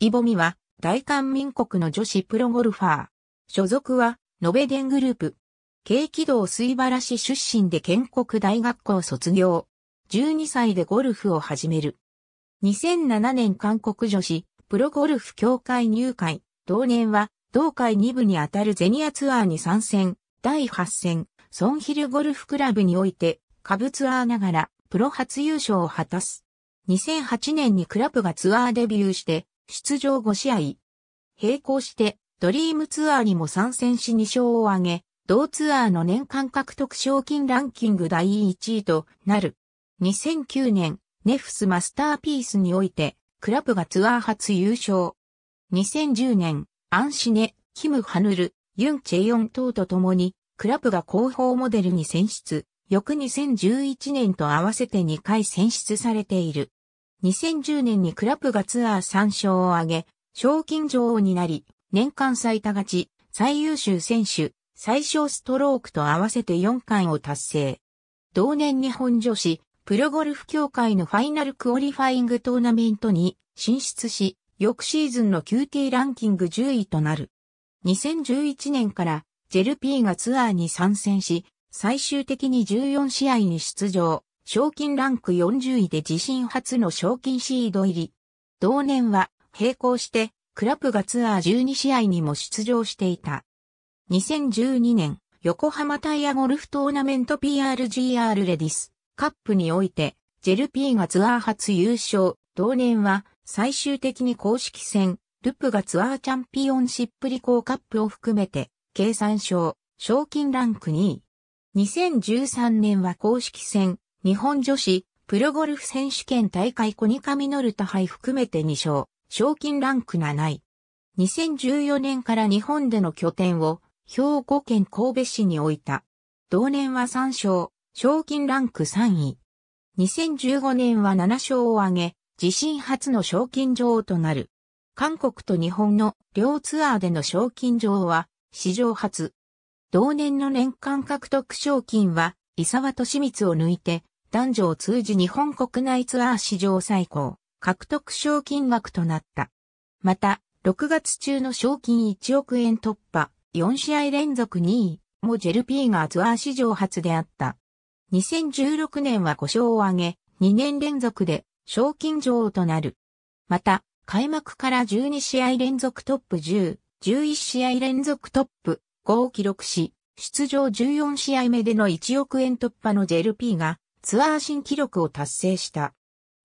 イボミは大韓民国の女子プロゴルファー。所属はノベデングループ。京畿道水原市出身で建国大学校卒業。12歳でゴルフを始める。2007年韓国女子プロゴルフ協会入会。同年は同会2部にあたるゼニアツアーに参戦。第8戦、ソンヒルゴルフクラブにおいて、下部ツアーながらプロ初優勝を果たす。2008年にクラブがツアーデビューして、出場5試合。並行して、ドリームツアーにも参戦し2勝を挙げ、同ツアーの年間獲得賞金ランキング第1位となる。2009年、ネフスマスターピースにおいて、クラブがツアー初優勝。2010年、アンシネ、キム・ハヌル、ユン・チェヨン等と共に、クラブが広報モデルに選出。翌2011年と合わせて2回選出されている。2010年にクラブがツアー3勝を挙げ、賞金女王になり、年間最多勝ち、最優秀選手、最少ストロークと合わせて4冠を達成。同年日本女子、プロゴルフ協会のファイナルクオリファイングトーナメントに進出し、翌シーズンの QT ランキング10位となる。2011年からJLPがツアーに参戦し、最終的に14試合に出場。賞金ランク40位で自身初の賞金シード入り。同年は並行してクラブがツアー12試合にも出場していた。2012年横浜タイヤゴルフトーナメント PRGR レディスカップにおいてJLPがツアー初優勝。同年は最終的に公式戦ルプがツアーチャンピオンシップリコーカップを含めて計3勝。賞金ランク2位。2013年は公式戦日本女子プロゴルフ選手権大会コニカミノルタ杯含めて2勝、賞金ランク7位。2014年から日本での拠点を兵庫県神戸市に置いた。同年は3勝、賞金ランク3位。2015年は7勝を挙げ、自身初の賞金女王となる。韓国と日本の両ツアーでの賞金女王は史上初。同年の年間獲得賞金は伊沢利光を抜いて、男女を通じ日本国内ツアー史上最高、獲得賞金額となった。また、6月中の賞金1億円突破、4試合連続2位もJLPがツアー史上初であった。2016年は5勝を挙げ、2年連続で賞金女王となる。また、開幕から12試合連続トップ10、11試合連続トップ5を記録し、出場14試合目での1億円突破のJLPがツアー新記録を達成した。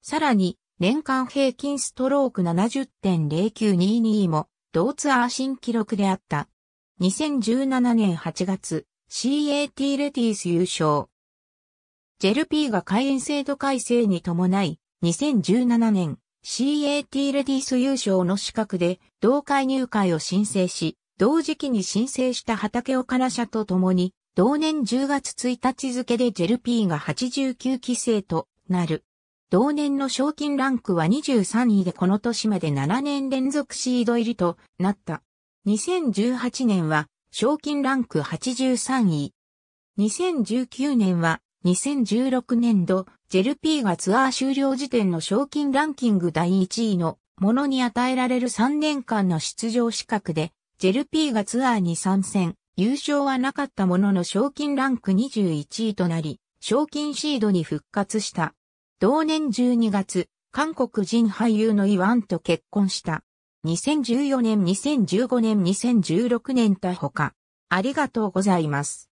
さらに年間平均ストローク 70.0922 も同ツアー新記録であった。2017年8月 CAT レディース優勝。JLPが会員制度改正に伴い2017年 CAT レディース優勝の資格で同会入会を申請し、同時期に申請した畠岡奈紗と共に、同年10月1日付でJLPが89期生となる。同年の賞金ランクは23位でこの年まで7年連続シード入りとなった。2018年は賞金ランク83位。2019年は2016年度JLPがツアー終了時点の賞金ランキング第1位のものに与えられる3年間の出場資格で、JLPがツアーに参戦、優勝はなかったものの賞金ランク21位となり、賞金シードに復活した。同年12月、韓国人俳優のイ・ワンと結婚した。2014年、2015年、2016年他。ありがとうございます。